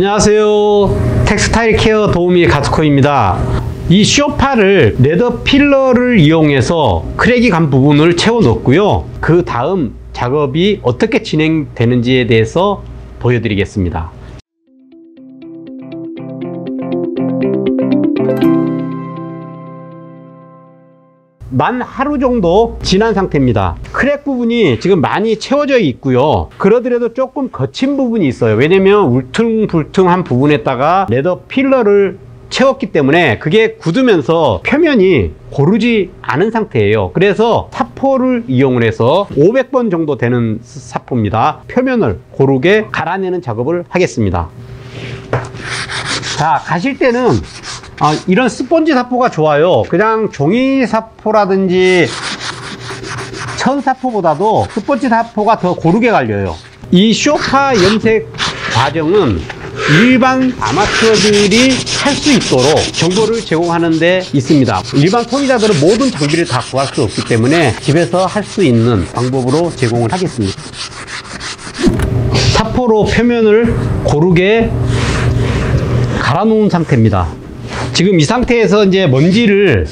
안녕하세요. 텍스타일 케어 도우미 가스코입니다. 이 쇼파를 레더 필러를 이용해서 크랙이 간 부분을 채워 넣었고요. 그 다음 작업이 어떻게 진행되는지에 대해서 보여드리겠습니다. 만 하루 정도 지난 상태입니다. 크랙 부분이 지금 많이 채워져 있고요. 그러더라도 조금 거친 부분이 있어요. 왜냐면 울퉁불퉁한 부분에다가 레더 필러를 채웠기 때문에 그게 굳으면서 표면이 고르지 않은 상태예요. 그래서 사포를 이용을 해서 500번 정도 되는 사포입니다. 표면을 고르게 갈아내는 작업을 하겠습니다. 자, 가실 때는 이런 스펀지 사포가 좋아요. 그냥 종이 사포라든지 천 사포보다도 스펀지 사포가 더 고르게 갈려요. 이 쇼파 염색 과정은 일반 아마추어들이 할 수 있도록 정보를 제공하는 데 있습니다. 일반 소비자들은 모든 장비를 다 구할 수 없기 때문에 집에서 할 수 있는 방법으로 제공을 하겠습니다. 사포로 표면을 고르게 갈아놓은 상태입니다. 지금 이 상태에서 이제 먼지를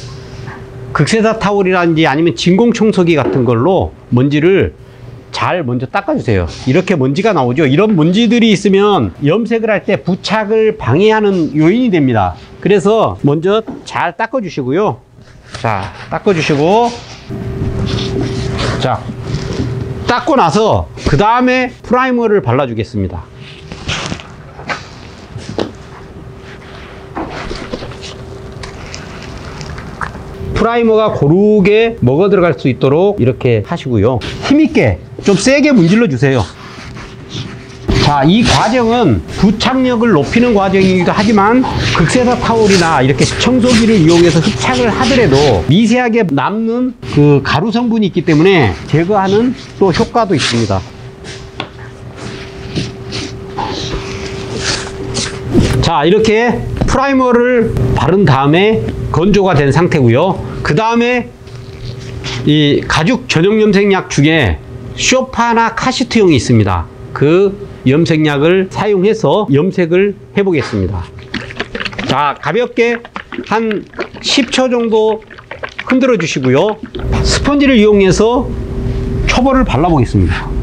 극세사 타월이라든지 아니면 진공 청소기 같은 걸로 먼지를 잘 먼저 닦아주세요. 이렇게 먼지가 나오죠. 이런 먼지들이 있으면 염색을 할 때 부착을 방해하는 요인이 됩니다. 그래서 먼저 잘 닦아주시고요. 자, 닦아주시고, 자, 닦고 나서 그 다음에 프라이머를 발라주겠습니다. 프라이머가 고르게 먹어 들어갈 수 있도록 이렇게 하시고요. 힘있게 좀 세게 문질러 주세요. 자, 이 과정은 부착력을 높이는 과정이기도 하지만 극세사 타올이나 이렇게 청소기를 이용해서 흡착을 하더라도 미세하게 남는 그 가루 성분이 있기 때문에 제거하는 또 효과도 있습니다. 자, 이렇게 프라이머를 바른 다음에 건조가 된 상태고요. 그 다음에 이 가죽 전용 염색약 중에 쇼파나 카시트용이 있습니다. 그 염색약을 사용해서 염색을 해보겠습니다. 자, 가볍게 한 10초 정도 흔들어 주시고요. 스펀지를 이용해서 초벌을 발라보겠습니다.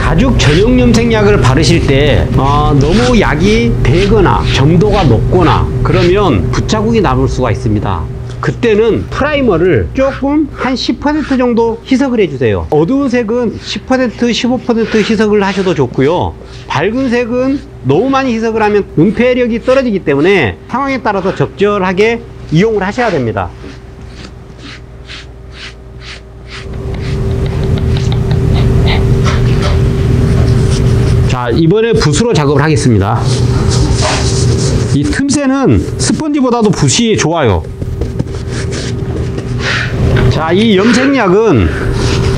가죽 전용 염색약을 바르실 때 너무 약이 배거나 점도가 높거나 그러면 부자국이 남을 수가 있습니다. 그때는 프라이머를 조금 한 10% 정도 희석을 해주세요. 어두운 색은 10%, 15% 희석을 하셔도 좋고요. 밝은 색은 너무 많이 희석을 하면 은폐력이 떨어지기 때문에 상황에 따라서 적절하게 이용을 하셔야 됩니다. 자, 이번에 붓으로 작업을 하겠습니다. 이 틈새는 스펀지보다도 붓이 좋아요. 자, 이 염색약은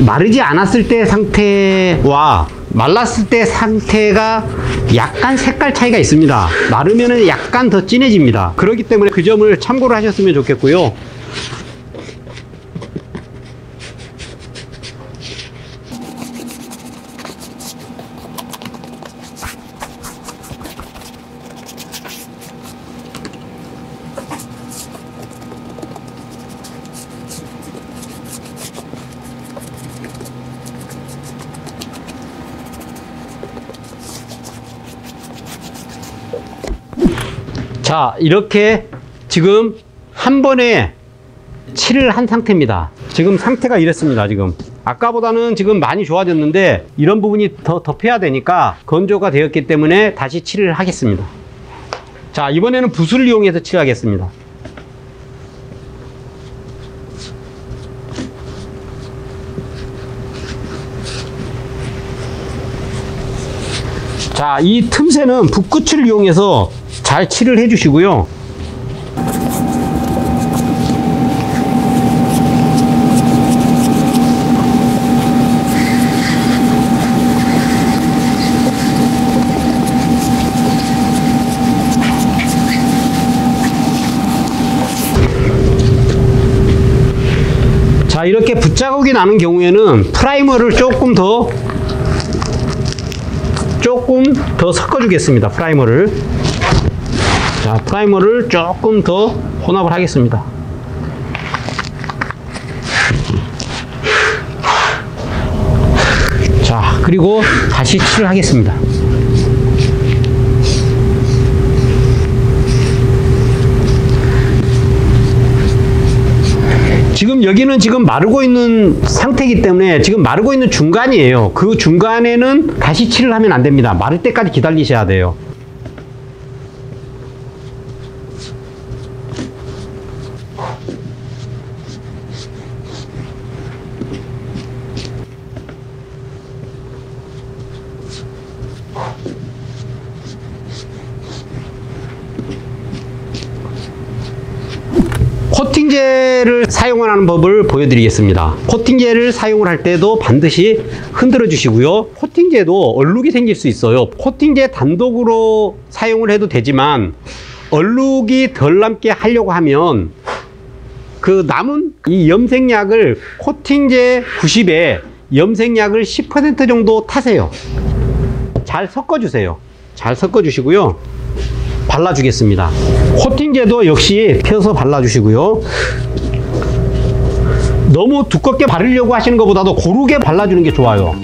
마르지 않았을 때 상태와 말랐을 때 상태가 약간 색깔 차이가 있습니다. 마르면은 약간 더 진해집니다. 그렇기 때문에 그 점을 참고를 하셨으면 좋겠고요. 자, 이렇게 지금 한 번에 칠을 한 상태입니다. 지금 상태가 이랬습니다. 지금 아까보다는 지금 많이 좋아졌는데 이런 부분이 더 덮여야 되니까 건조가 되었기 때문에 다시 칠을 하겠습니다. 자, 이번에는 붓을 이용해서 칠하겠습니다. 자, 이 틈새는 붓끝을 이용해서 잘 칠을 해 주시고요. 자, 이렇게 붓자국이 나는 경우에는 프라이머를 조금 조금 더 섞어주겠습니다. 프라이머를. 자, 프라이머를 조금 더 혼합을 하겠습니다. 자, 그리고 다시 칠을 하겠습니다. 지금 여기는 지금 마르고 있는 상태이기 때문에 지금 마르고 있는 중간이에요. 그 중간에는 다시 칠을 하면 안 됩니다. 마를 때까지 기다리셔야 돼요. 코팅제를 사용하는 법을 보여드리겠습니다. 코팅제를 사용을 할 때도 반드시 흔들어 주시고요. 코팅제도 얼룩이 생길 수 있어요. 코팅제 단독으로 사용을 해도 되지만 얼룩이 덜 남게 하려고 하면 그 남은 이 염색약을 코팅제 90에 염색약을 10% 정도 타세요. 잘 섞어주세요. 잘 섞어주시고요. 발라주겠습니다. 코팅제도 역시 펴서 발라주시고요. 너무 두껍게 바르려고 하시는 것보다도 고르게 발라주는 게 좋아요.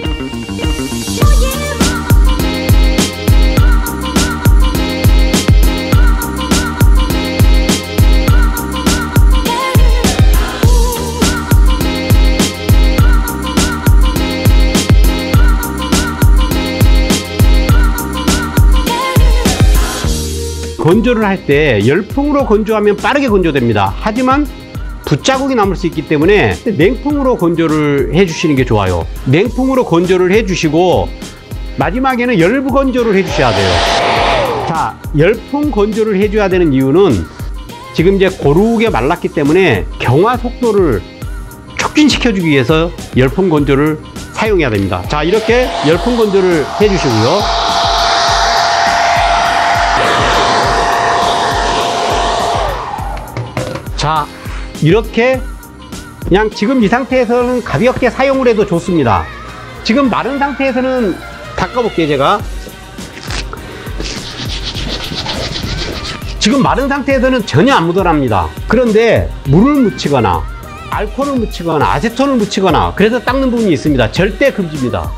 건조를 할 때 열풍으로 건조하면 빠르게 건조됩니다. 하지만 붓자국이 남을 수 있기 때문에 냉풍으로 건조를 해주시는 게 좋아요. 냉풍으로 건조를 해주시고 마지막에는 열부 건조를 해주셔야 돼요. 자, 열풍 건조를 해줘야 되는 이유는 지금 이제 고르게 말랐기 때문에 경화 속도를 촉진시켜주기 위해서 열풍 건조를 사용해야 됩니다. 자, 이렇게 열풍 건조를 해주시고요. 자, 이렇게 그냥 지금 이 상태에서는 가볍게 사용을 해도 좋습니다. 지금 마른 상태에서는 닦아볼게요. 제가 지금 마른 상태에서는 전혀 안 묻어납니다. 그런데 물을 묻히거나 알코올을 묻히거나 아세톤을 묻히거나 그래서 닦는 부분이 있습니다. 절대 금지입니다.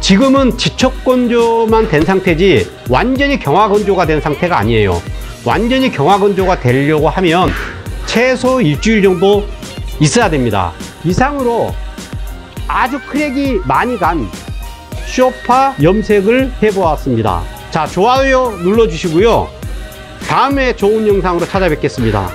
지금은 지촉 건조만 된 상태지 완전히 경화 건조가 된 상태가 아니에요. 완전히 경화 건조가 되려고 하면 최소 일주일 정도 있어야 됩니다. 이상으로 아주 크랙이 많이 간 쇼파 염색을 해보았습니다. 자, 좋아요 눌러주시고요. 다음에 좋은 영상으로 찾아뵙겠습니다.